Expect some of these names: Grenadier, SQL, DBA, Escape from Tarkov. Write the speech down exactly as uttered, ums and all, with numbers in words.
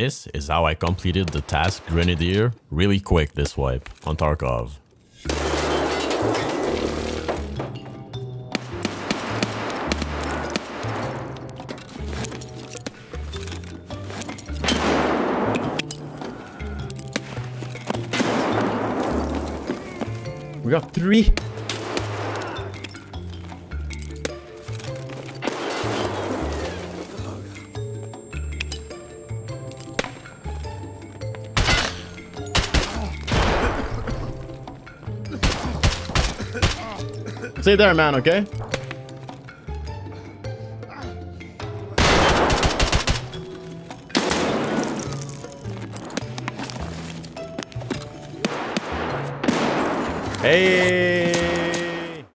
This is how I completed the task Grenadier really quick this wipe on Tarkov. We got three. Stay there, man, okay? Hey!